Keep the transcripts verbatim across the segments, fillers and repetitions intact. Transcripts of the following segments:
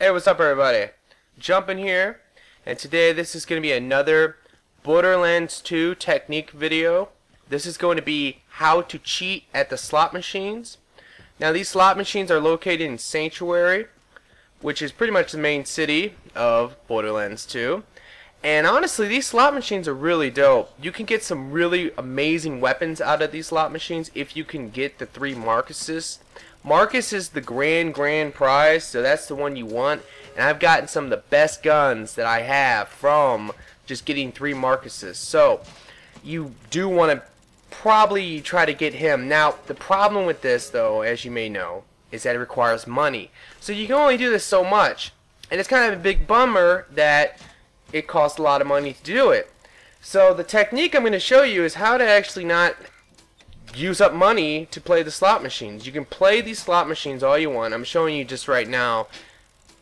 Hey, what's up everybody? Jump in here, and today this is going to be another Borderlands two technique video. This is going to be how to cheat at the slot machines. Now these slot machines are located in Sanctuary, which is pretty much the main city of Borderlands two. And honestly, these slot machines are really dope. You can get some really amazing weapons out of these slot machines if you can get the three Marcuses. Marcus is the grand, grand prize, so that's the one you want. And I've gotten some of the best guns that I have from just getting three Marcuses. So you do want to probably try to get him. Now, the problem with this, though, as you may know, is that it requires money. So you can only do this so much. And it's kind of a big bummer that it costs a lot of money to do it. So the technique I'm going to show you is how to actually not use up money to play the slot machines. You can play these slot machines all you want. I'm showing you just right now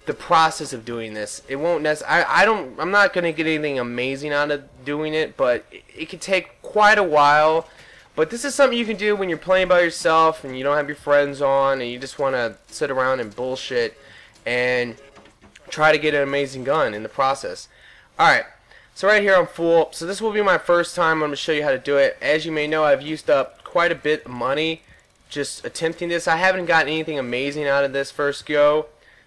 the process of doing this. It won't necessarily, I don't, I'm not going to get anything amazing out of doing it, but it, it can take quite a while. But this is something you can do when you're playing by yourself and you don't have your friends on and you just want to sit around and bullshit and try to get an amazing gun in the process. Alright, so right here I'm full. So this will be my first time. I'm going to show you how to do it. As you may know, I've used up quite a bit of money just attempting this. I haven't gotten anything amazing out of this first go.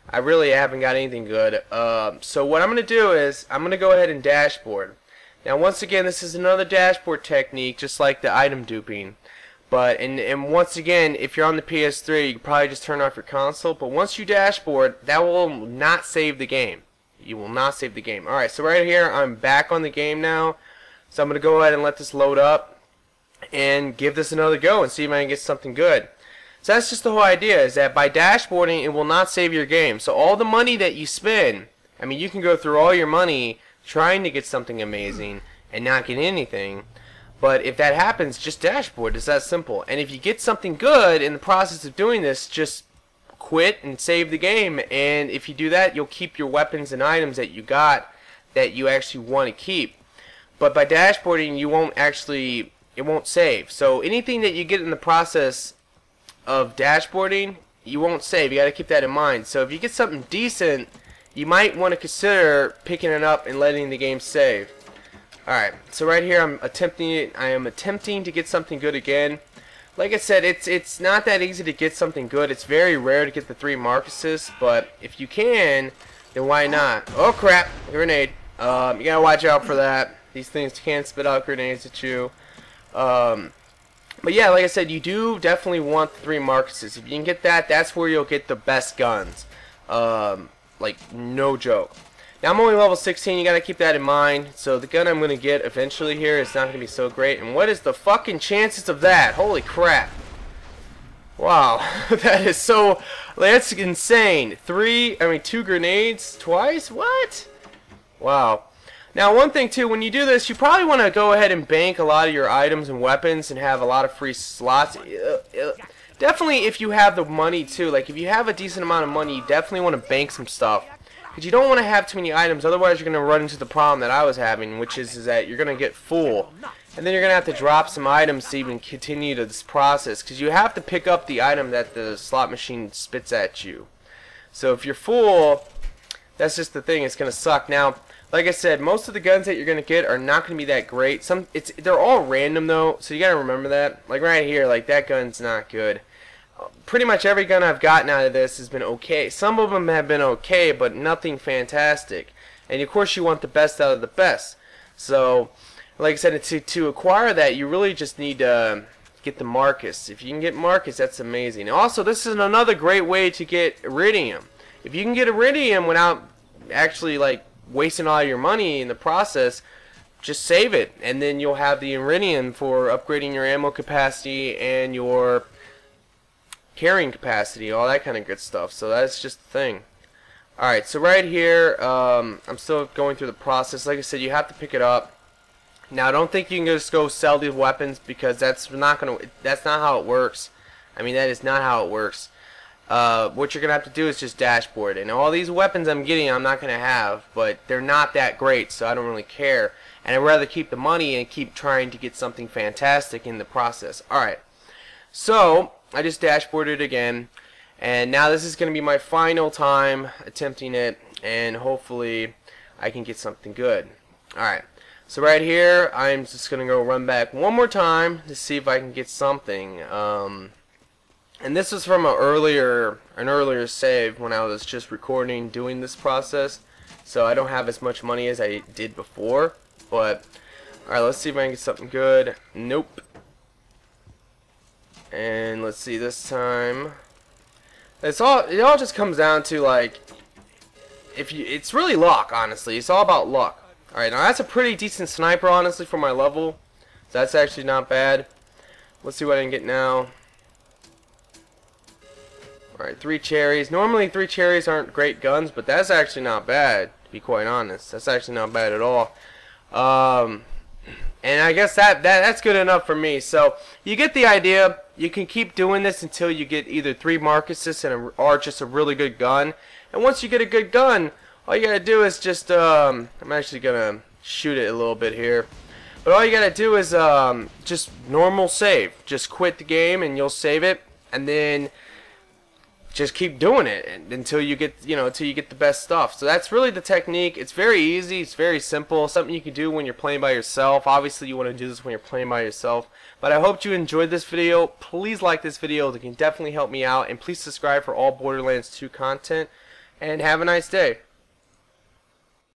I really haven't got anything good. Uh, so what I'm going to do is I'm going to go ahead and dashboard. Now once again, this is another dashboard technique just like the item duping. But and, and once again, if you're on the P S three, you can probably just turn off your console. But once you dashboard, that will not save the game. You will not save the game. Alright, so right here I'm back on the game now. So I'm going to go ahead and let this load up and give this another go and see if I can get something good. So that's just the whole idea, is that by dashboarding it will not save your game. So all the money that you spend, I mean you can go through all your money trying to get something amazing and not get anything. But if that happens, just dashboard. It's that simple. And if you get something good in the process of doing this, just quit and save the game. And if you do that, you'll keep your weapons and items that you got that you actually want to keep. But by dashboarding, you won't actually, it won't save. So anything that you get in the process of dashboarding, you won't save. You got to keep that in mind. So if you get something decent, you might want to consider picking it up and letting the game save. Alright, so right here I'm attempting it. I am attempting to get something good again. Like I said, it's it's not that easy to get something good. It's very rare to get the three Marcuses, but if you can, then why not? Oh crap, grenade. Um, you gotta watch out for that. These things can spit out grenades at you. Um, but yeah, like I said, you do definitely want the three Marcuses. If you can get that, that's where you'll get the best guns. Um, like, no joke. Now I'm only level sixteen, you gotta keep that in mind. So the gun I'm gonna get eventually here is not gonna be so great. And what is the fucking chances of that? Holy crap. Wow. That is so, that's insane. Three, I mean two grenades twice? What? Wow. Now one thing too, when you do this, you probably wanna go ahead and bank a lot of your items and weapons and have a lot of free slots. Definitely if you have the money too, like if you have a decent amount of money, you definitely wanna bank some stuff. Because you don't want to have too many items, otherwise you're going to run into the problem that I was having, which is, is that you're going to get full. And then you're going to have to drop some items to even continue to this process, because you have to pick up the item that the slot machine spits at you. So if you're full, that's just the thing, it's going to suck. Now, like I said, most of the guns that you're going to get are not going to be that great. Some, it's they're all random though, so you got to remember that. Like right here, like that gun's not good. Pretty much every gun I've gotten out of this has been okay. Some of them have been okay, but nothing fantastic. And of course you want the best out of the best. So, like I said, to, to acquire that, you really just need to get the Marcus. If you can get Marcus, that's amazing. Also, this is another great way to get Iridium. If you can get Iridium without actually like wasting all your money in the process, just save it. And then you'll have the Iridium for upgrading your ammo capacity and your carrying capacity, all that kind of good stuff. So that's just the thing. Alright, so right here, um, I'm still going through the process. Like I said, you have to pick it up. Now, I don't think you can just go sell these weapons, because that's not gonna. That's not how it works. I mean, that is not how it works. Uh, what you're gonna have to do is just dashboard. And all these weapons I'm getting, I'm not gonna have, but they're not that great, so I don't really care. And I'd rather keep the money and keep trying to get something fantastic in the process. Alright, so I just dashboarded again, And now this is going to be my final time attempting it, and hopefully I can get something good. Alright, so right here I'm just going to go run back one more time to see if I can get something. Um, and this is from an earlier, an earlier save when I was just recording doing this process. So I don't have as much money as I did before, but alright, let's see if I can get something good. Nope. And let's see this time. It's all, it all just comes down to, like, if you, it's really luck, honestly. It's all about luck. Alright, now that's a pretty decent sniper, honestly, for my level. So that's actually not bad. Let's see what I can get now. Alright, three cherries. Normally, three cherries aren't great guns, but that's actually not bad, to be quite honest. That's actually not bad at all. Um, and I guess that, that that's good enough for me. So, you get the idea. You can keep doing this until you get either three Marcuses and a, or just a really good gun. And once you get a good gun, all you gotta do is just, um, I'm actually gonna shoot it a little bit here. But all you gotta do is, um, just normal save. Just quit the game and you'll save it. And then just keep doing it until you get, you know, until you get the best stuff. So that's really the technique. It's very easy. It's very simple. Something you can do when you're playing by yourself. Obviously, you want to do this when you're playing by yourself. But I hope you enjoyed this video. Please like this video. It can definitely help me out. And please subscribe for all Borderlands two content. And have a nice day.